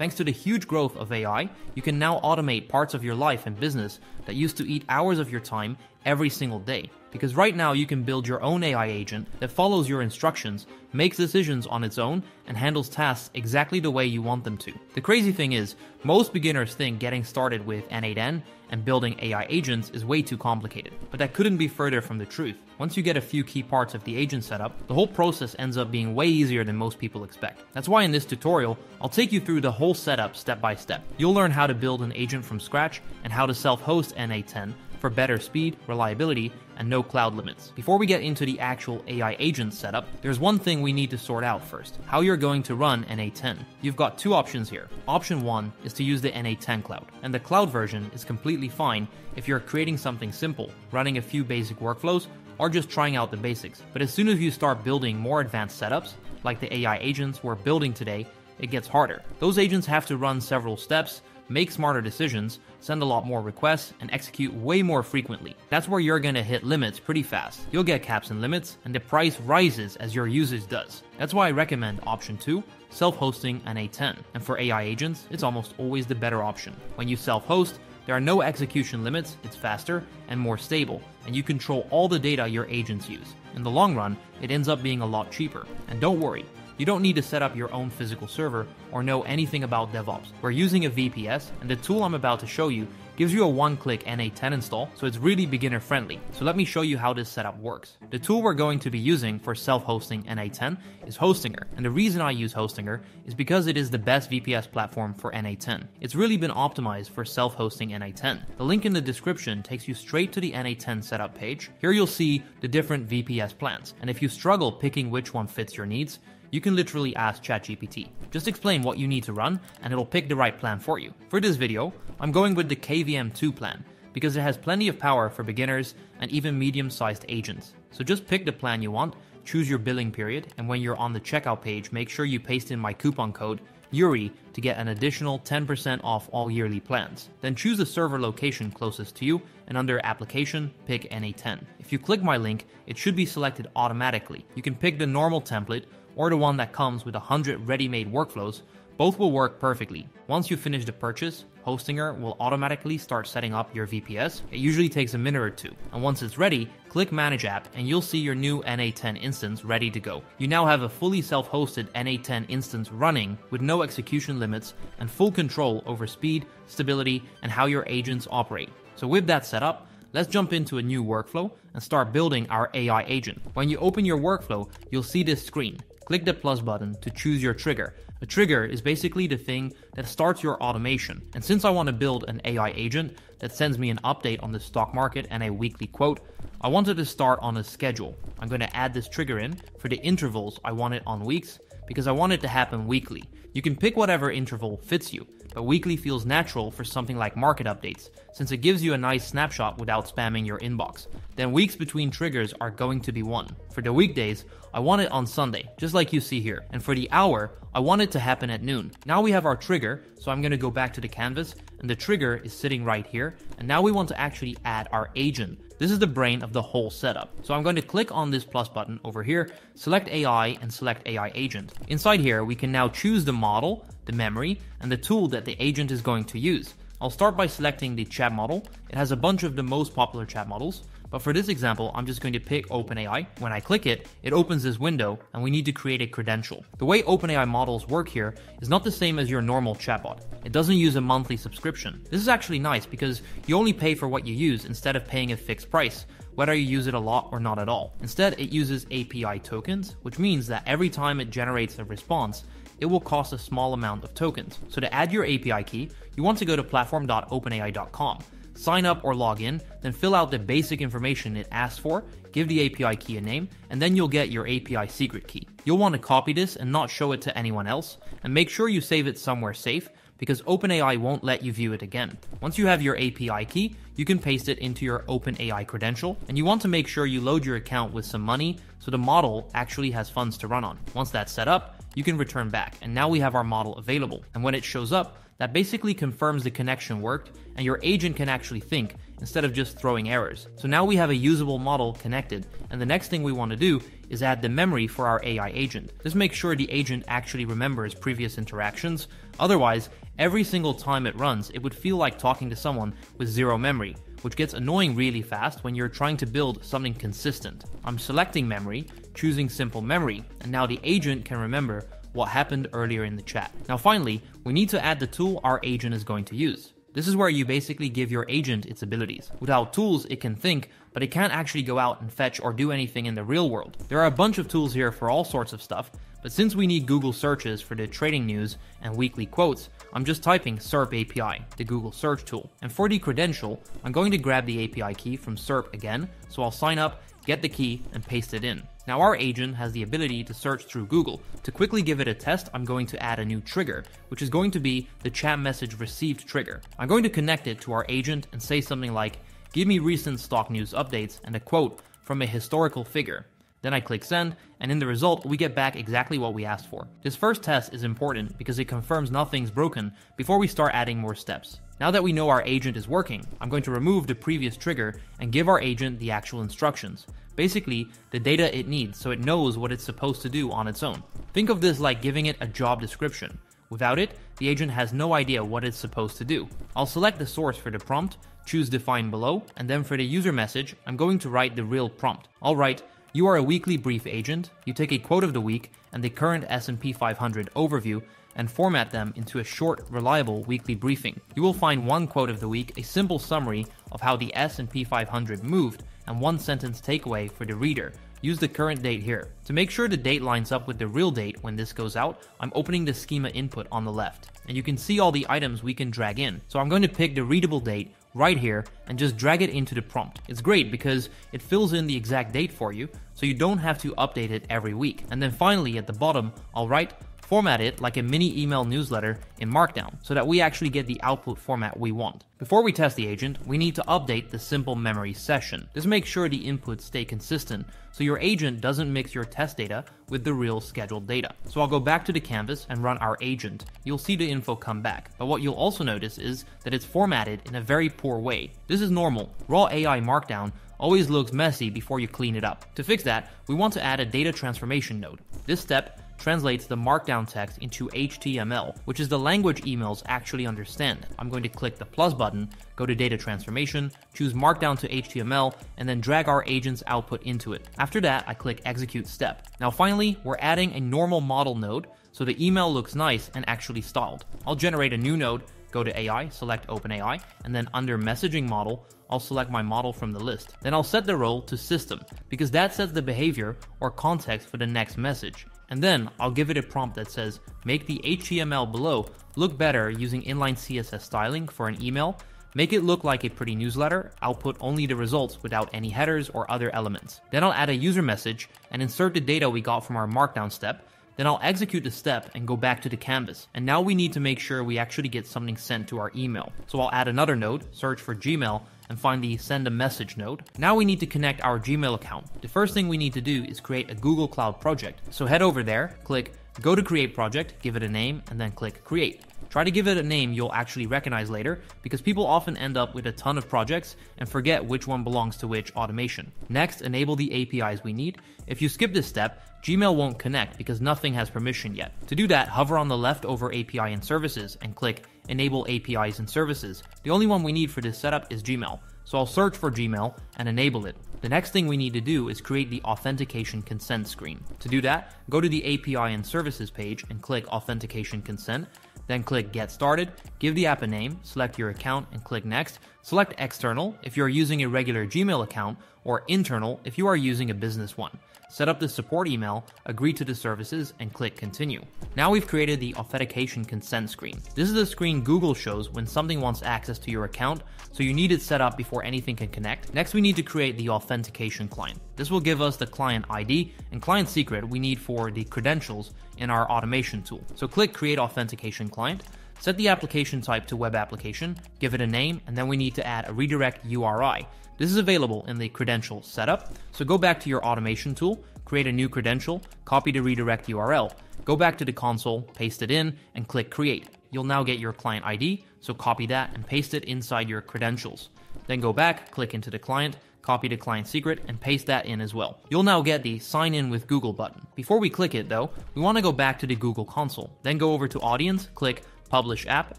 Thanks to the huge growth of AI, you can now automate parts of your life and business that used to eat hours of your time every single day. Because right now you can build your own AI agent that follows your instructions, makes decisions on its own, and handles tasks exactly the way you want them to. The crazy thing is, most beginners think getting started with n8n and building AI agents is way too complicated. But that couldn't be further from the truth. Once you get a few key parts of the agent setup, the whole process ends up being way easier than most people expect. That's why in this tutorial, I'll take you through the whole setup step by step. You'll learn how to build an agent from scratch and how to self-host n8n for better speed, reliability, and no cloud limits. Before we get into the actual AI agent setup, there's one thing we need to sort out first, how you're going to run n8n. You've got two options here. Option one is to use the n8n cloud, and the cloud version is completely fine if you're creating something simple, running a few basic workflows, or just trying out the basics. But as soon as you start building more advanced setups, like the AI agents we're building today, it gets harder. Those agents have to run several steps, make smarter decisions, send a lot more requests, and execute way more frequently. That's where you're gonna hit limits pretty fast. You'll get caps and limits, and the price rises as your usage does. That's why I recommend option 2, self-hosting n8n. And for AI agents, it's almost always the better option. When you self-host, there are no execution limits, it's faster and more stable, and you control all the data your agents use. In the long run, it ends up being a lot cheaper. And don't worry, you don't need to set up your own physical server or know anything about DevOps. We're using a VPS, and the tool I'm about to show you gives you a one-click n8n install, so it's really beginner-friendly. So let me show you how this setup works. The tool we're going to be using for self-hosting n8n is Hostinger, and the reason I use Hostinger is because it is the best VPS platform for n8n. It's really been optimized for self-hosting n8n. The link in the description takes you straight to the n8n setup page. Here you'll see the different VPS plans, and if you struggle picking which one fits your needs, you can literally ask ChatGPT. Just explain what you need to run and it'll pick the right plan for you. For this video, I'm going with the KVM2 plan because it has plenty of power for beginners and even medium-sized agents. So just pick the plan you want, choose your billing period, and when you're on the checkout page, make sure you paste in my coupon code Yuri to get an additional 10% off all yearly plans. Then choose the server location closest to you and under application, pick n8n. If you click my link, it should be selected automatically. You can pick the normal template or the one that comes with 100 ready-made workflows. Both will work perfectly. Once you finish the purchase, Hostinger will automatically start setting up your VPS. It usually takes a minute or two. And once it's ready, click Manage App and you'll see your new n8n instance ready to go. You now have a fully self-hosted n8n instance running with no execution limits and full control over speed, stability, and how your agents operate. So with that setup, let's jump into a new workflow and start building our AI agent. When you open your workflow, you'll see this screen. Click the plus button to choose your trigger. A trigger is basically the thing that starts your automation. And since I want to build an AI agent that sends me an update on the stock market and a weekly quote, I wanted to start on a schedule. I'm going to add this trigger in. For the intervals, I want it on weeks because I want it to happen weekly. You can pick whatever interval fits you, but weekly feels natural for something like market updates, since it gives you a nice snapshot without spamming your inbox. Then weeks between triggers are going to be 1. For the weekdays, I want it on Sunday, just like you see here. And for the hour, I want it to happen at noon. Now we have our trigger, so I'm gonna go back to the canvas, and the trigger is sitting right here. And now we want to actually add our agent. This is the brain of the whole setup. So I'm going to click on this plus button over here, select AI and select AI agent. Inside here, we can now choose the model, the memory, and the tool that the agent is going to use. I'll start by selecting the chat model. It has a bunch of the most popular chat models, but for this example, I'm just going to pick OpenAI. When I click it, it opens this window and we need to create a credential. The way OpenAI models work here is not the same as your normal chatbot. It doesn't use a monthly subscription. This is actually nice because you only pay for what you use instead of paying a fixed price, whether you use it a lot or not at all. Instead, it uses API tokens, which means that every time it generates a response, it will cost a small amount of tokens. So to add your API key, you want to go to platform.openai.com. Sign up or log in, then fill out the basic information it asks for, give the API key a name, and then you'll get your API secret key. You'll want to copy this and not show it to anyone else, and make sure you save it somewhere safe because OpenAI won't let you view it again. Once you have your API key, you can paste it into your OpenAI credential, and you want to make sure you load your account with some money so the model actually has funds to run on. Once that's set up, you you can return back. And now we have our model available. And when it shows up, that basically confirms the connection worked and your agent can actually think instead of just throwing errors. So now we have a usable model connected. And the next thing we want to do is add the memory for our AI agent. This makes sure the agent actually remembers previous interactions. Otherwise, every single time it runs, it would feel like talking to someone with zero memory, which gets annoying really fast when you're trying to build something consistent. I'm selecting memory, choosing simple memory, and now the agent can remember what happened earlier in the chat. Now finally, we need to add the tool our agent is going to use. This is where you basically give your agent its abilities. Without tools, it can think, but it can't actually go out and fetch or do anything in the real world. There are a bunch of tools here for all sorts of stuff, but since we need Google searches for the trading news and weekly quotes, I'm just typing SERP API, the Google search tool. And for the credential, I'm going to grab the API key from SERP again, so I'll sign up, get the key, and paste it in. Now our agent has the ability to search through Google. To quickly give it a test, I'm going to add a new trigger, which is going to be the chat message received trigger. I'm going to connect it to our agent and say something like, "Give me recent stock news updates and a quote from a historical figure." Then I click send, and in the result, we get back exactly what we asked for. This first test is important because it confirms nothing's broken before we start adding more steps. Now that we know our agent is working, I'm going to remove the previous trigger and give our agent the actual instructions. Basically, the data it needs so it knows what it's supposed to do on its own. Think of this like giving it a job description. Without it, the agent has no idea what it's supposed to do. I'll select the source for the prompt, choose define below, and then for the user message, I'm going to write the real prompt. I'll write, "You are a weekly brief agent, you take a quote of the week and the current S&P 500 overview and format them into a short, reliable weekly briefing. You will find one quote of the week, a simple summary of how the S&P 500 moved, and one sentence takeaway for the reader. Use the current date here." To make sure the date lines up with the real date when this goes out, I'm opening the schema input on the left. And you can see all the items we can drag in. So I'm going to pick the readable date right here and just drag it into the prompt. It's great because it fills in the exact date for you, so you don't have to update it every week. And then finally at the bottom, I'll write, "Format it like a mini email newsletter in Markdown," so that we actually get the output format we want. Before we test the agent, we need to update the simple memory session. This makes sure the inputs stay consistent, so your agent doesn't mix your test data with the real scheduled data. So I'll go back to the canvas and run our agent. You'll see the info come back, but what you'll also notice is that it's formatted in a very poor way. This is normal. Raw AI Markdown always looks messy before you clean it up. To fix that, we want to add a data transformation node. This step translates the markdown text into HTML, which is the language emails actually understand. I'm going to click the plus button, go to data transformation, choose markdown to HTML, and then drag our agent's output into it. After that, I click execute step. Now finally, we're adding a normal model node, so the email looks nice and actually styled. I'll generate a new node, go to AI, select OpenAI, and then under messaging model, I'll select my model from the list. Then I'll set the role to system, because that sets the behavior or context for the next message. And then I'll give it a prompt that says, "Make the HTML below look better using inline CSS styling for an email. Make it look like a pretty newsletter, output only the results without any headers or other elements." Then I'll add a user message and insert the data we got from our markdown step. Then I'll execute the step and go back to the canvas. And now we need to make sure we actually get something sent to our email. So I'll add another node, search for Gmail, and find the send a message node. Now we need to connect our Gmail account. The first thing we need to do is create a Google Cloud project. So head over there, click go to create project, give it a name, and then click create. Try to give it a name you'll actually recognize later, because people often end up with a ton of projects and forget which one belongs to which automation. Next, enable the APIs we need. If you skip this step, Gmail won't connect because nothing has permission yet. To do that, hover on the leftover API and services and click enable APIs and services. The only one we need for this setup is Gmail. So I'll search for Gmail and enable it. The next thing we need to do is create the authentication consent screen. To do that, go to the API and services page and click authentication consent, then click get started, give the app a name, select your account and click next. Select external if you're using a regular Gmail account or internal if you are using a business one. Set up the support email, agree to the services, and click continue. Now we've created the authentication consent screen. This is the screen Google shows when something wants access to your account, so you need it set up before anything can connect. Next, we need to create the authentication client. This will give us the client ID and client secret we need for the credentials in our automation tool. So click create authentication client, set the application type to web application, give it a name, and then we need to add a redirect URI. This is available in the credential setup. So go back to your automation tool, create a new credential, copy the redirect URL, go back to the console, paste it in, and click create. You'll now get your client ID, so copy that and paste it inside your credentials. Then go back, click into the client, copy the client secret, and paste that in as well. You'll now get the sign in with Google button. Before we click it though, we want to go back to the Google console, then go over to audience, click publish app,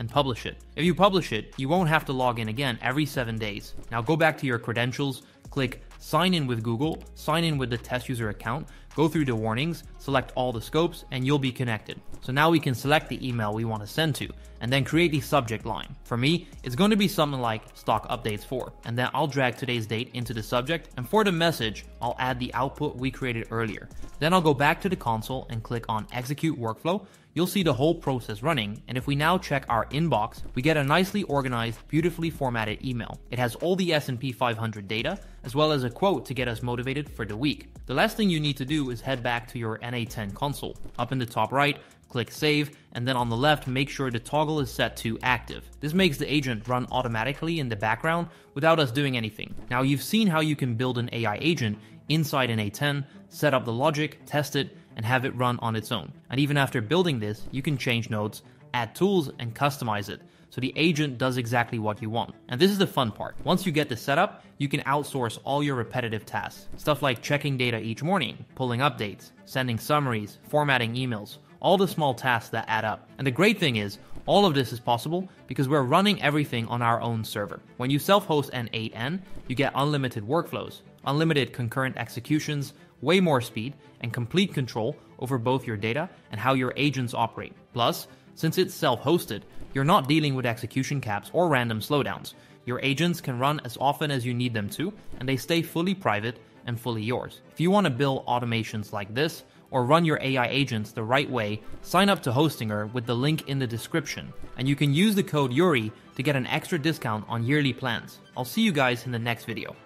and publish it. If you publish it, you won't have to log in again every 7 days. Now go back to your credentials, click sign in with Google, sign in with the test user account, go through the warnings, select all the scopes, and you'll be connected. So now we can select the email we want to send to, and then create the subject line. For me, it's going to be something like stock updates for, and then I'll drag today's date into the subject, and for the message, I'll add the output we created earlier. Then I'll go back to the console and click on execute workflow. You'll see the whole process running, and if we now check our inbox, we get a nicely organized, beautifully formatted email. It has all the S&P 500 data, as well as a quote to get us motivated for the week. The last thing you need to do is head back to your n8n console. Up in the top right, click save, and then on the left, make sure the toggle is set to active. This makes the agent run automatically in the background without us doing anything. Now you've seen how you can build an AI agent inside n8n, set up the logic, test it, and have it run on its own. And even after building this, you can change nodes, add tools, and customize it, so the agent does exactly what you want. And this is the fun part. Once you get the setup, you can outsource all your repetitive tasks. Stuff like checking data each morning, pulling updates, sending summaries, formatting emails, all the small tasks that add up. And the great thing is, all of this is possible because we're running everything on our own server. When you self-host n8n, you get unlimited workflows, unlimited concurrent executions, way more speed, and complete control over both your data and how your agents operate. Plus, since it's self-hosted, you're not dealing with execution caps or random slowdowns. Your agents can run as often as you need them to, and they stay fully private and fully yours. If you want to build automations like this, or run your AI agents the right way, sign up to Hostinger with the link in the description, and you can use the code Yuri to get an extra discount on yearly plans. I'll see you guys in the next video.